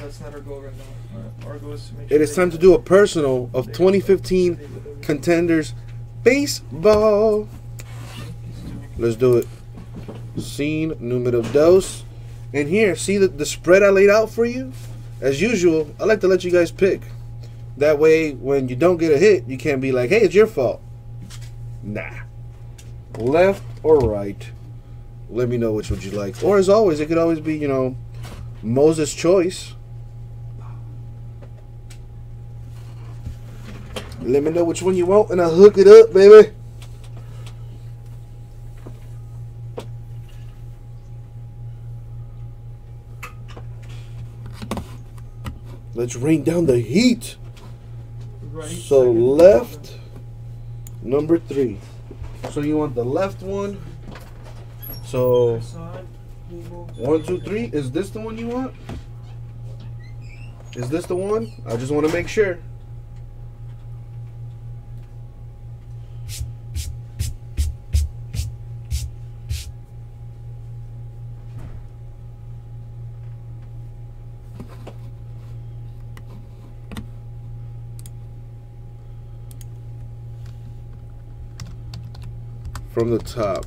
That's not our goal right now. Our goal is to make sure. It is time to do a personal of 2015 Contenders Baseball. Let's do it. Scene numero dos. And here, see the spread I laid out for you? As usual, I like to let you guys pick. That way, when you don't get a hit, you can't be like, hey, it's your fault. Nah. Left or right, let me know which would you like. Or as always, it could always be, you know, Moses' choice. Let me know which one you want, and I'll hook it up, baby. Let's rain down the heat. Right, so left, number three. So you want the left one. So 1, 2, 3. Is this the one you want? Is this the one? I just want to make sure. From the top.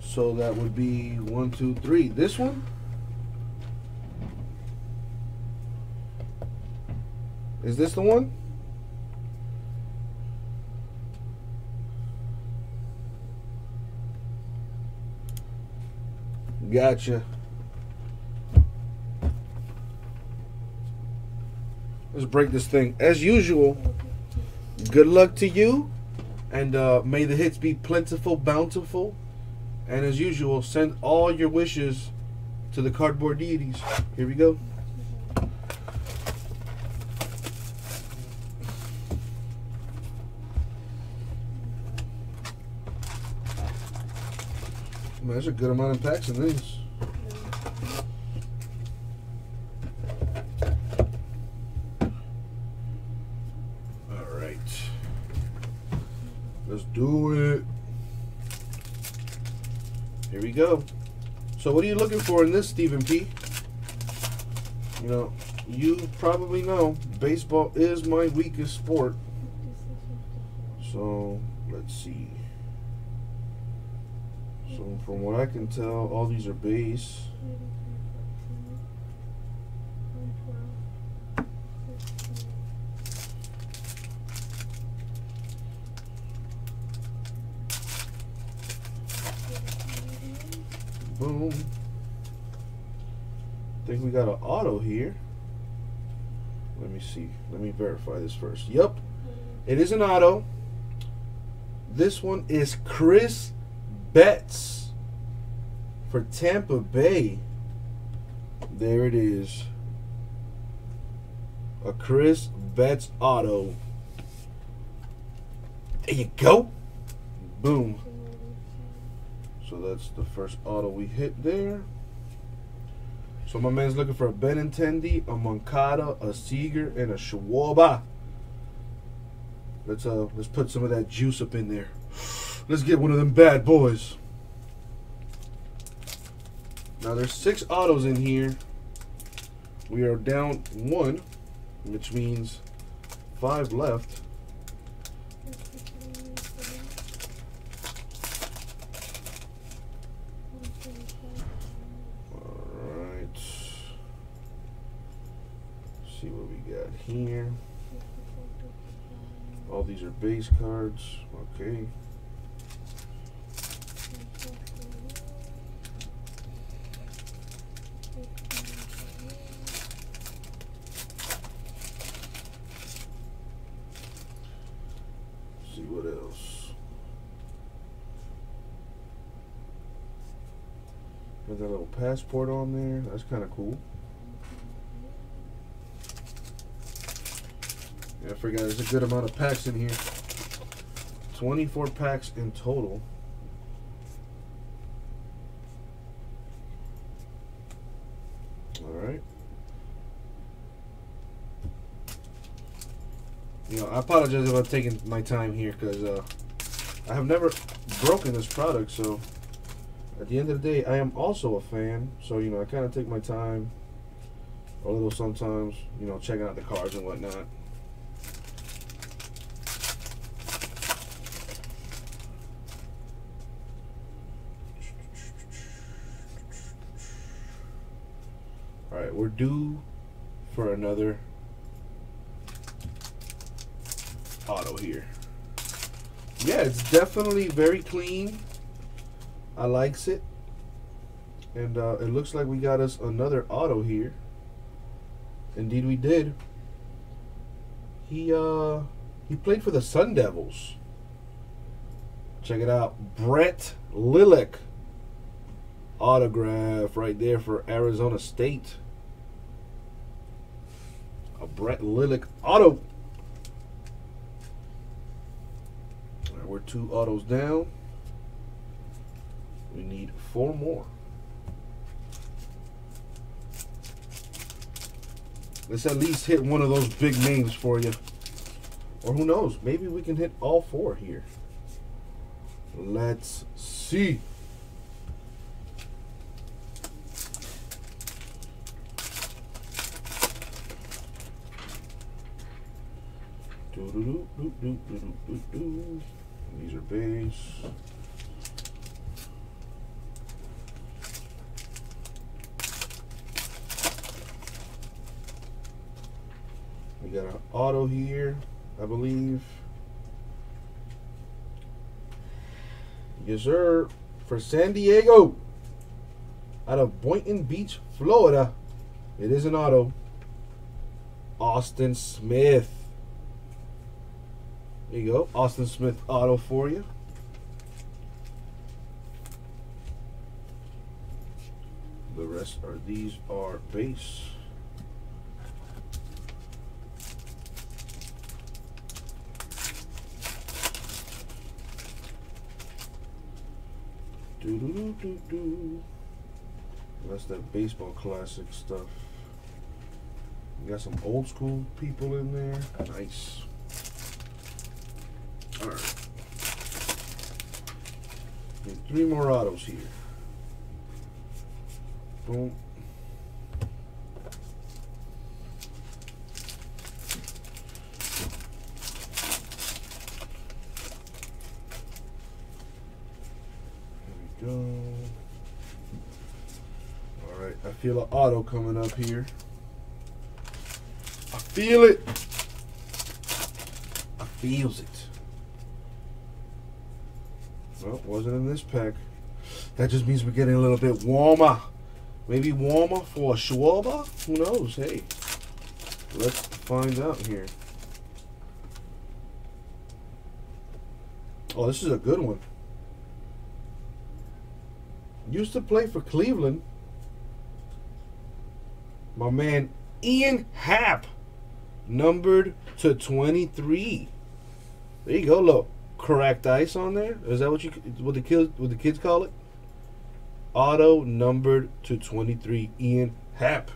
So that would be 1, 2, 3. This one? Is this the one? Gotcha. Let's break this thing. As usual, good luck to you. And may the hits be plentiful, bountiful. And as usual, send all your wishes to the cardboard deities. Here we go. Man, there's a good amount of packs in these. Do it. Here we go. So what are you looking for in this, Stephen P? You know, you probably know baseball is my weakest sport. So let's see. So from what I can tell, all these are base. Boom. I think we got an auto here. Let me see. Let me verify this first. Yep. It is an auto. This one is Chris Betts for Tampa Bay. There it is. A Chris Betts auto. There you go. Boom. So that's the first auto we hit there. So my man's looking for a Benintendi, a Moncada, a Seager, and a Schwoba. Let's put some of that juice up in there. Let's get one of them bad boys. Now there's 6 autos in here. We are down 1, which means 5 left. See what we got here. All these are base cards. Okay. See what else. Got that little passport on there. That's kind of cool. I forgot there's a good amount of packs in here. 24 packs in total. Alright. You know, I apologize about taking my time here because I have never broken this product, so at the end of the day I am also a fan, so you know I kind of take my time a little sometimes, you know, checking out the cards and whatnot. All right, we're due for another auto here. Yeah, it's definitely very clean. I likes it. And it looks like we got us another auto here. Indeed we did. He played for the Sun Devils. Check it out. Brett Lilek autograph right there for Arizona State. A Brett Lilek auto. We're two autos down. We need four more. Let's at least hit one of those big names for you. Or who knows? Maybe we can hit all four here. Let's see. Do-do-do-do-do-do-do-do-do. These are base. We got an auto here, I believe. Yes, sir. For San Diego, out of Boynton Beach, Florida. It is an auto. Austin Smith. There you go, Austin Smith auto for you. The rest are, these are base. Do do do do. That's that baseball classic stuff. We got some old school people in there. Nice. All right, and three more autos here. Boom. Here we go. All right, I feel an auto coming up here. I feel it. I feels it. Well, wasn't in this pack. That just means we're getting a little bit warmer. Maybe warmer for Schwoba? Who knows? Hey, let's find out here. Oh, this is a good one. Used to play for Cleveland. My man, Ian Happ. Numbered to 23. There you go, look. Cracked ice on there? Is that what the kids call it? Auto numbered to 23, Ian Happ.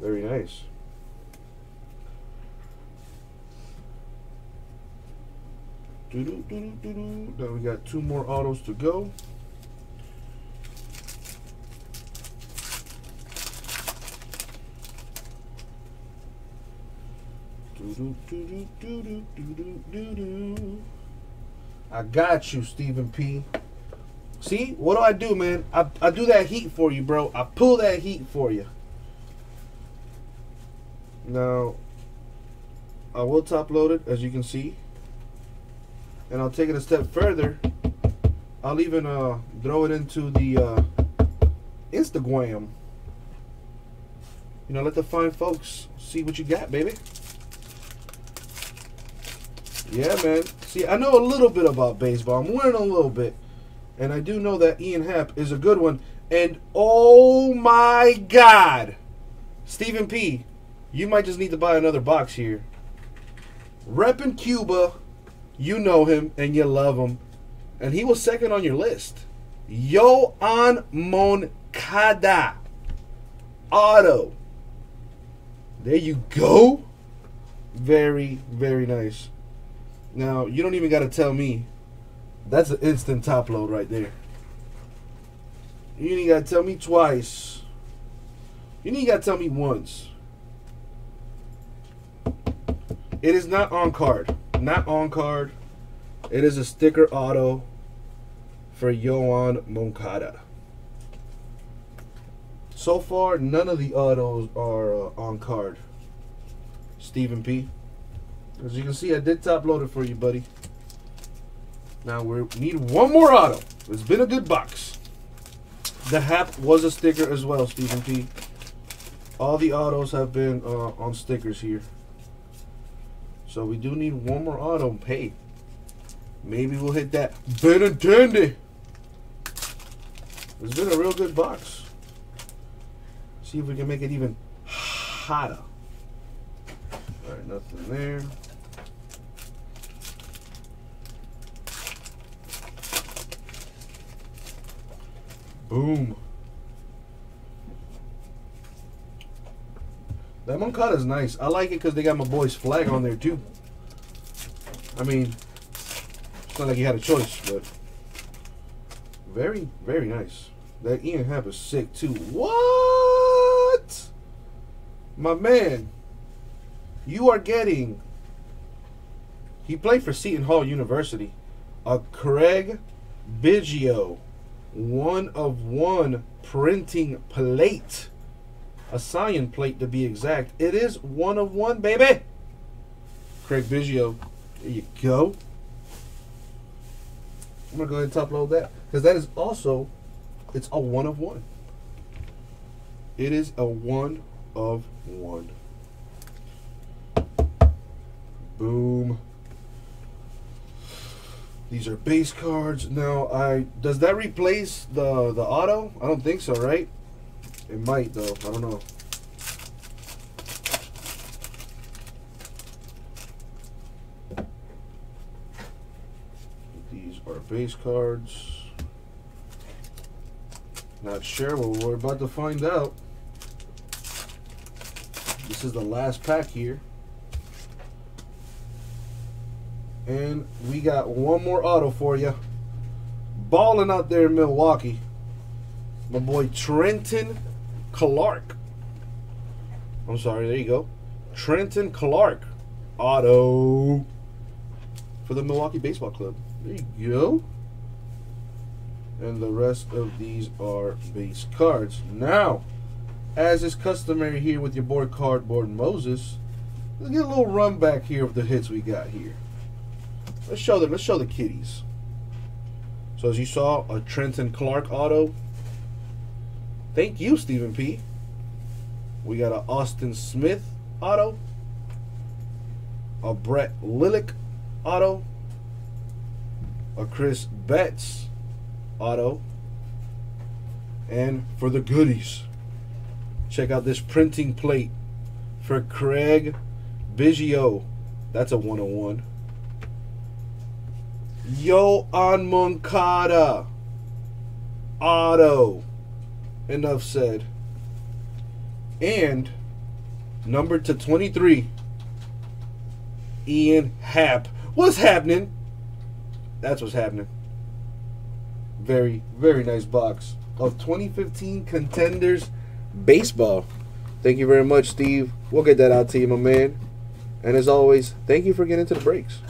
Very nice. Doo-doo-doo-doo-doo-doo. Now we got two more autos to go. Doo-doo-doo-doo-doo-doo-doo-doo-doo. I got you, Stephen P. See? What do, man? I do that heat for you, bro. I pull that heat for you. Now, I will top load it, as you can see. And I'll take it a step further. I'll even throw it into the Instagram. You know, let the fine folks see what you got, baby. Yeah, man. See, I know a little bit about baseball. I'm learning a little bit. And I do know that Ian Happ is a good one. And, oh, my God. Stephen P., you might just need to buy another box here. Reppin' Cuba, you know him and you love him. And he was second on your list. Yoan Moncada. Auto. There you go. Very, very nice. Now, you don't even got to tell me. That's an instant top load right there. You ain't got to tell me twice. You ain't got to tell me once. It is not on card. Not on card. It is a sticker auto for Yoan Moncada. So far, none of the autos are on card. Stephen P. As you can see, I did top load it for you, buddy. Now we need one more auto. It's been a good box. The Happ was a sticker as well, Stephen P. All the autos have been on stickers here. So we do need one more auto. Hey, maybe we'll hit that. Benintendi. It's been a real good box. See if we can make it even hotter. All right, nothing there. Boom. That Moncada is nice. I like it because they got my boy's flag on there too. I mean, it's not like he had a choice, but very, very nice. That Ian Happ is sick too. What? My man, you are getting, he played for Seton Hall University, a Craig Biggio 1/1 printing plate. A cyan plate to be exact. It is 1/1, baby. Craig Biggio. There you go. I'm going to go ahead and top load that. Because that is also, it's a 1/1. It is a 1/1. Boom. These are base cards. Now, does that replace the auto? I don't think so, right? It might, though. I don't know. These are base cards. Not sure, but we're about to find out. This is the last pack here. And we got one more auto for you. Balling out there in Milwaukee. My boy Trenton Clark. I'm sorry, there you go. Trenton Clark auto for the Milwaukee Baseball Club. There you go. And the rest of these are base cards. Now, as is customary here with your boy Cardboard Moses, let's get a little run back here of the hits we got here. Let's show the kiddies. So as you saw, a Trenton Clark auto. Thank you, Stephen P. We got an Austin Smith auto, a Brett Lilek auto, a Chris Betts auto, and for the goodies, check out this printing plate for Craig Biggio. That's a 1/1. Yoan Moncada auto. Enough said. And number to 23, Ian Happ. What's happening? That's what's happening. Very, very nice box of 2015 Contenders Baseball. Thank you very much, Steve. We'll get that out to you, my man. And as always, thank you for getting to the breaks.